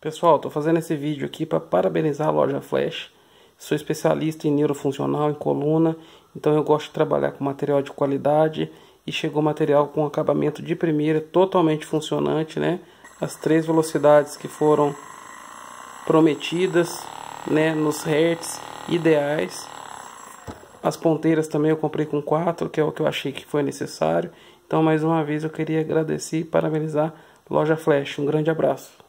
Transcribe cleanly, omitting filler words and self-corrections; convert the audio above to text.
Pessoal, estou fazendo esse vídeo aqui para parabenizar a Loja Flash. Sou especialista em neurofuncional, em coluna, então eu gosto de trabalhar com material de qualidade. E chegou material com acabamento de primeira, totalmente funcionante, né? As 3 velocidades que foram prometidas, né? Nos hertz ideais. As ponteiras também eu comprei com 4, que é o que eu achei que foi necessário. Então, mais uma vez, eu queria agradecer e parabenizar Loja Flash. Um grande abraço.